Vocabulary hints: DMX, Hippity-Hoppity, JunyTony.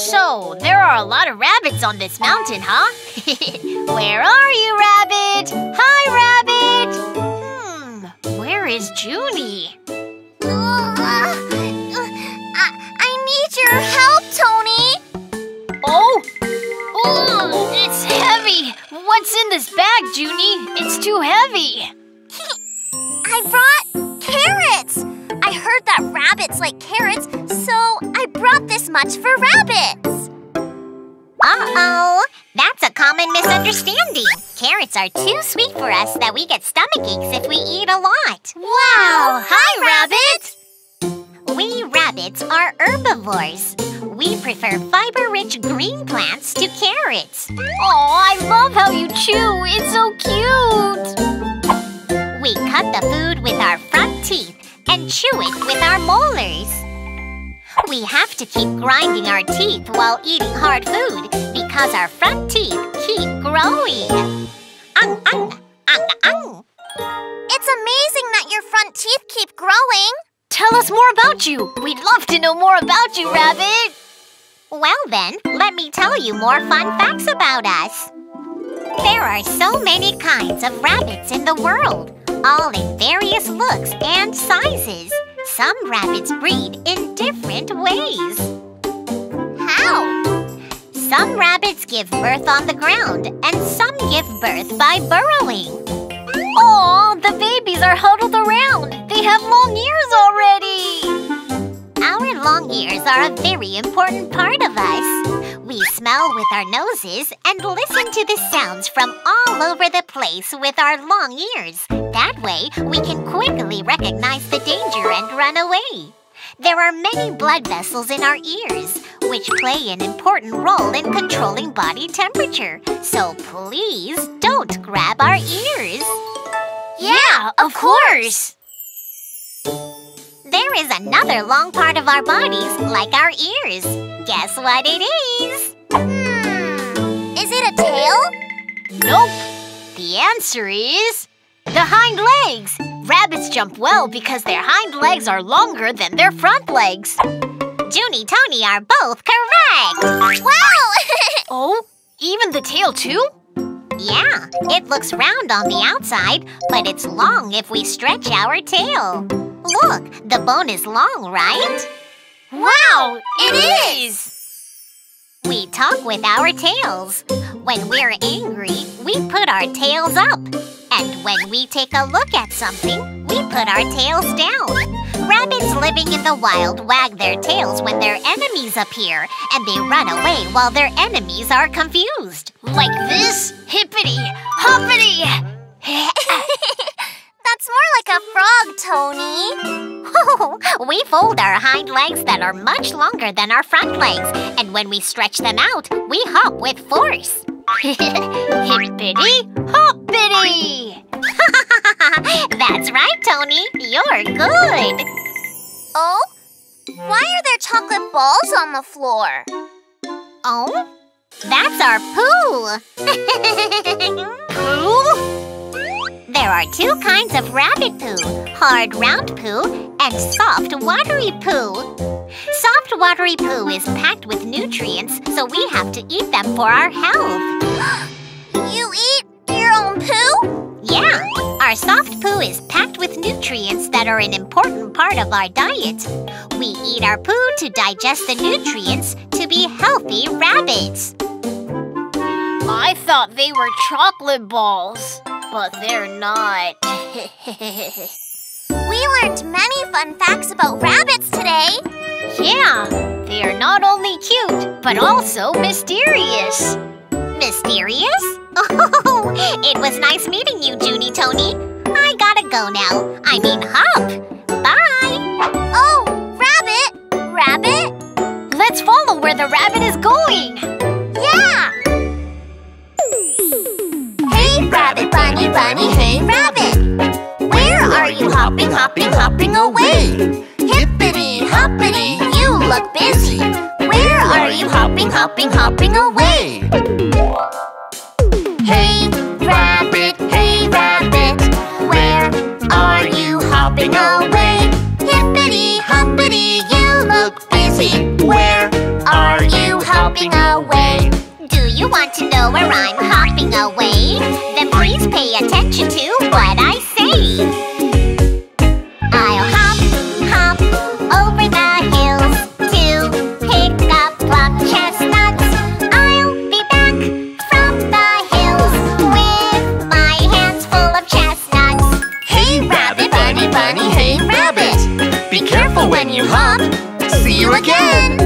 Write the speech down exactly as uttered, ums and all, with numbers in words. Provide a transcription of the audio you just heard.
So, there are a lot of rabbits on this mountain, huh? Where are you, Rabbit? Hi, Rabbit! Hmm, where is Juny? Uh, uh, I, I need your help, Tony! Oh! Oh, it's heavy! What's in this bag, Juny? It's too heavy! I brought carrots! I heard that rabbits like carrots, so I brought this much for rabbits. Uh-oh, that's a common misunderstanding. Carrots are too sweet for us that we get stomach aches if we eat a lot. Wow, hi, rabbits! We rabbits are herbivores. We prefer fiber-rich green plants to carrots. Oh, I love how you chew, it's so cute! We cut the food with our front teeth and chew it with our molars. We have to keep grinding our teeth while eating hard food because our front teeth keep growing. Ang, ang, ang, ang. It's amazing that your front teeth keep growing. Tell us more about you. We'd love to know more about you, Rabbit. Well then, let me tell you more fun facts about us. There are so many kinds of rabbits in the world, all in various looks and sizes. Some rabbits breed in different ways. How? Some rabbits give birth on the ground, and some give birth by burrowing. Aw, the babies are huddled around. They have long ears already. Our long ears are a very important part of us. We smell with our noses and listen to the sounds from all over the place with our long ears. That way, we can quickly recognize the danger and run away. There are many blood vessels in our ears, which play an important role in controlling body temperature. So please don't grab our ears. Yeah, of course! There is another long part of our bodies, like our ears. Guess what it is? Hmm, is it a tail? Nope. The answer is the hind legs. Rabbits jump well because their hind legs are longer than their front legs. JunyTony are both correct. Wow! Oh, even the tail too? Yeah, it looks round on the outside, but it's long if we stretch our tail. Look, the bone is long, right? Wow, it is! We talk with our tails. When we're angry, we put our tails up. And when we take a look at something, we put our tails down. Rabbits living in the wild wag their tails when their enemies appear, and they run away while their enemies are confused. Like this? Hippity-hoppity! That's more like a frog, Tony. Oh, we fold our hind legs that are much longer than our front legs, and when we stretch them out, we hop with force. Hippity-hoppity! That's right, Tony. You're good. Oh? Why are there chocolate balls on the floor? Oh? That's our poo. Poo? There are two kinds of rabbit poo, hard round poo and soft watery poo. Soft watery poo is packed with nutrients, so we have to eat them for our health. You eat your own poo? Yeah, our soft poo is packed with nutrients that are an important part of our diet. We eat our poo to digest the nutrients to be healthy rabbits. I thought they were chocolate balls. But they're not. We learned many fun facts about rabbits today. Yeah, they are not only cute, but also mysterious. Mysterious? Oh, it was nice meeting you, JunyTony. I gotta go now. I mean hop. Bye. Oh, rabbit, rabbit. Let's follow where the rabbit is going. Rabbit, bunny, bunny, hey, rabbit! Where are you hopping, hopping, hopping away? Hippity, hoppity, you look busy. Where are you hopping, hopping, hopping away? Hey, rabbit, hey, rabbit! Where are you hopping away? Hippity, hoppity, you look busy. Where are you hopping? hopping away. Do you want to know where I'm hopping away? Then please pay attention to what I say. I'll hop, hop over the hills to pick up plum chestnuts. I'll be back from the hills with my hands full of chestnuts. Hey rabbit, bunny, bunny, hey rabbit, be careful when you hop. See you again!